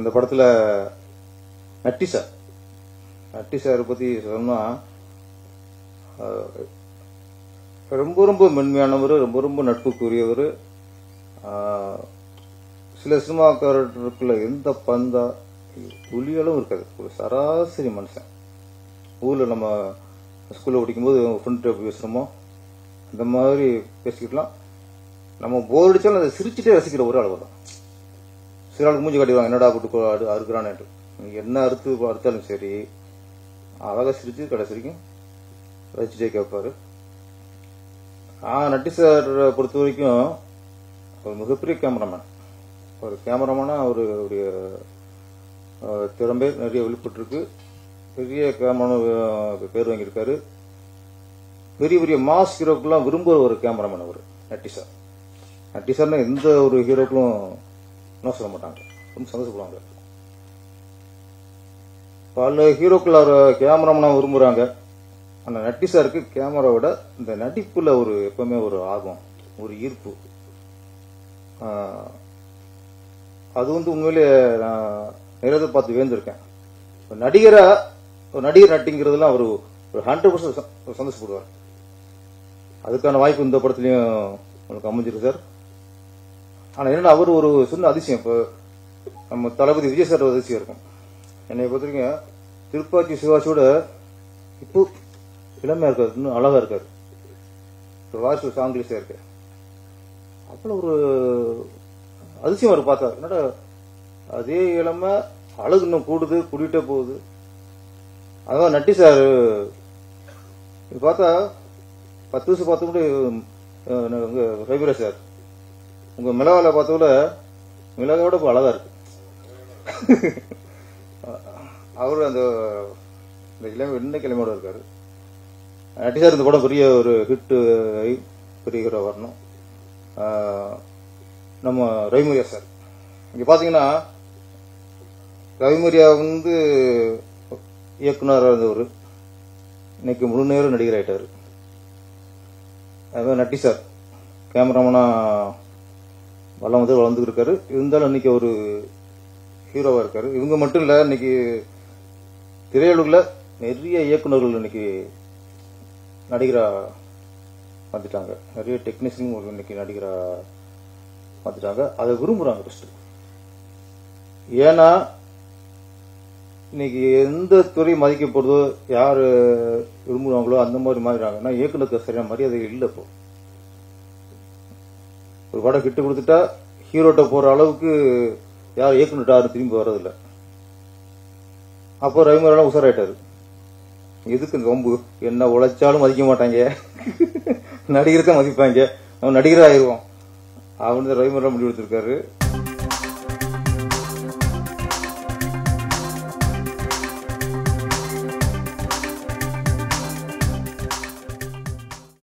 இந்த படத்துல அட்டிசா அட்டிசார் பத்தி சொன்னா ரொம்ப ரொம்ப மென்மையானவர் ரொம்ப ரொம்ப நட்புக்குரியவர் சில சினிமாக்காரர்களுக்குள்ள எந்த பந்தா புலியளவு இருக்காது ஒரு சராசரி மனுஷன் ஊர்ல நம்ம ஸ்கூல்ல படிக்கும்போது ஃப்ரெண்ட் பேசுறோமோ அந்த மாதிரி பேசிக்கலாம் நம்ம போர் அடிச்சாலும் அதை சிரிச்சுட்டே ரசிக்கிற ஒரு அளவு தான் சில ஆளுக்கு மூஞ்சி காட்டிடுவாங்க என்னடா போட்டு அறுக்கிறான்னு என்ன அறுத்து அறுத்தாலும் சரி அழகா சிரிச்சு கடைசிக்கும் ரசிச்சுட்டே கேட்பாரு நட்டி சார் பொறுத்த வரைக்கும் ஒரு மிகப்பெரிய கேமராமேன் ஒரு கேமராமேனா அவருடைய திறம்பே நிறைய வெளிப்பட்டிருக்கு பெரிய கேமரா பேர் வாங்கியிருக்காரு பெரிய பெரிய மாஸ் ஹீரோக்கெல்லாம் விரும்புகிற ஒரு கேமராமேன் அவர் நட்டிசார் நட்டிசார்னா எந்த ஒரு ஹீரோக்களும் என்ன சொல்ல மாட்டாங்க ரொம்ப சந்தோஷப்படுவாங்க பல ஹீரோக்கள் அவர் கேமராமேனாக விரும்புகிறாங்க அந்த நட்டிசாருக்கு கேமராவோட இந்த நடிப்புல ஒரு எப்பவுமே ஒரு ஆர்வம் ஒரு ஈர்ப்பு அது உண்மையிலே நான் நிறைய பார்த்து வியந்திருக்கேன் நடிகர் நட்டிங்கிறதுலாம் அவர் ஒரு 100% சந்தோஷப்படுவார் அதுக்கான வாய்ப்பு இந்த படத்துலயும் உங்களுக்கு அமைஞ்சிருக்கு சார் ஆனா என்னன்னா அவர் ஒரு சின்ன அதிசயம் இப்போ நம்ம தளபதி விஜய் சார் அதிசயம் இருக்கும் என்னை பார்த்துருக்கீங்க திருப்பாச்சி சிவாசியோட இப்போ இளமையா இருக்காது இன்னும் அழகா இருக்காது வாய்ஸ் சாங்கிலீஷா இருக்கு அவ்வளவு ஒரு அதிசயம் அவர் பார்த்தாரு என்னடா அதே இளமை அழகு இன்னும் கூடுது கூடிட்டே போகுது அதான் நட்டி சார் பார்த்தா 10 வருஷம் பார்த்து கூட ரவிரா சார் உங்க மிளகால பார்த்தோட மிளகாவோட இப்போ அழகா இருக்கு அவரு அந்த இளமை என்ன கிழமையோட இருக்காரு நட்டிசார் இந்த படம் பெரிய ஒரு ஹிட்டு பெரிய ஹீரோ வரணும் நம்ம ரவிமரியா சார் இங்கே பார்த்தீங்கன்னா ரவிமரியா இயக்குனராக இருந்தவர் இன்னைக்கு முழு நேரம் நடிகர் ஆயிட்டார் அதுமாதிரி நட்டிசார் கேமராமேனா வளம் வளர்ந்துட்டு இருக்காரு இருந்தாலும் இன்னைக்கு ஒரு ஹீரோவாக இருக்காரு இவங்க மட்டும் இல்லை இன்னைக்கு திரையுலகில் நிறைய இயக்குநர்கள் இன்னைக்கு நடிகராக பார்த்துட்டாங்க நிறைய டெக்னீஷியனும் இன்னைக்கு நடிகராக பார்த்துட்டாங்க அதை விரும்புகிறாங்க ஃபர்ஸ்ட் ஏன்னா இன்னைக்கு எந்த துறை மதிக்கப்படுறதோ யார் விரும்புகிறாங்களோ அந்த மாதிரி மாறிடுறாங்க ஏன்னா இயக்குநருக்கு சரியான மரியாதை இல்லை இப்போ ஒரு படம் கிட்ட கொடுத்துட்டா ஹீரோட்ட போகிற அளவுக்கு யார் இயக்குநர்டாரு திரும்பி வர்றதில்லை அப்போ ரவிமரெல்லாம் உஷாராயிட்டாரு எதுக்கு இந்த வம்பு என்ன உழைச்சாலும் மதிக்க மாட்டாங்க நடிகர் தான் மதிப்பாங்க அவன் நடிகராக ஆயிடுவான் அவனு ரவிமரம் முடிவெடுத்திருக்காரு